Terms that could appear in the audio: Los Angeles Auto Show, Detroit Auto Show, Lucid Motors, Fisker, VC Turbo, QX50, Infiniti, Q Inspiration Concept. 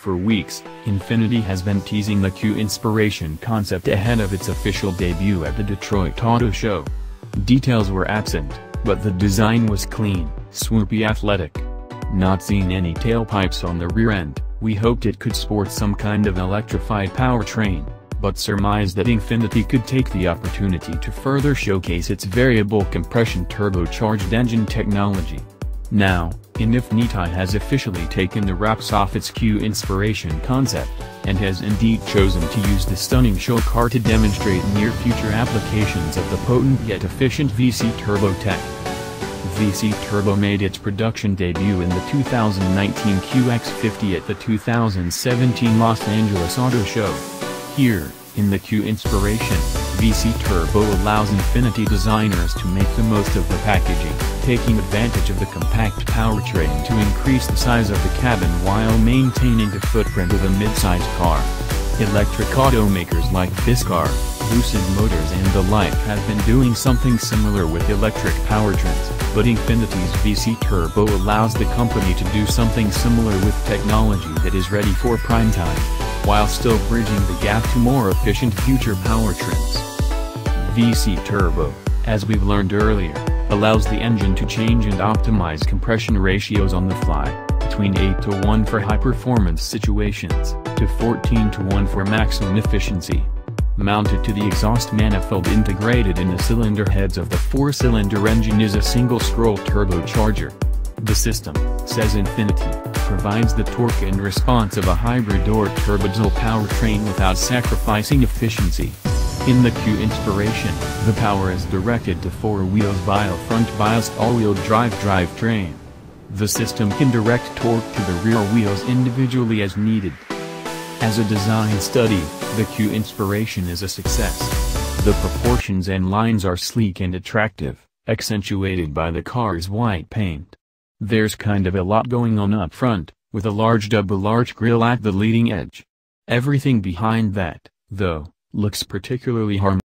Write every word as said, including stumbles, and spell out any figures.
For weeks, Infiniti has been teasing the Q Inspiration concept ahead of its official debut at the Detroit Auto Show. Details were absent, but the design was clean, swoopy, athletic. Not seeing any tailpipes on the rear end, we hoped it could sport some kind of electrified powertrain, but surmised that Infiniti could take the opportunity to further showcase its variable compression turbocharged engine technology. Now, Infiniti has officially taken the wraps off its Q Inspiration concept, and has indeed chosen to use the stunning show car to demonstrate near-future applications of the potent yet efficient V C Turbo tech. V C Turbo made its production debut in the two thousand nineteen Q X fifty at the two thousand seventeen Los Angeles Auto Show. Here, in the Q Inspiration, V C Turbo allows Infiniti designers to make the most of the packaging, taking advantage of the compact powertrain to increase the size of the cabin while maintaining the footprint of a mid-size car. Electric automakers like Fisker, Lucid Motors and the like have been doing something similar with electric powertrains, but Infiniti's V C Turbo allows the company to do something similar with technology that is ready for prime time, while still bridging the gap to more efficient future powertrains. V C Turbo, as we've learned earlier, allows the engine to change and optimize compression ratios on the fly, between eight to one for high-performance situations, to fourteen to one for maximum efficiency. Mounted to the exhaust manifold integrated in the cylinder heads of the four-cylinder engine is a single-scroll turbocharger. The system, says Infiniti, provides the torque and response of a hybrid or turbodiesel powertrain without sacrificing efficiency. In the Q Inspiration, the power is directed to four wheels via a front-biased all-wheel drive drivetrain. The system can direct torque to the rear wheels individually as needed. As a design study, the Q Inspiration is a success. The proportions and lines are sleek and attractive, accentuated by the car's white paint. There's kind of a lot going on up front, with a large double-arch grille at the leading edge. Everything behind that, though, looks particularly harmonious.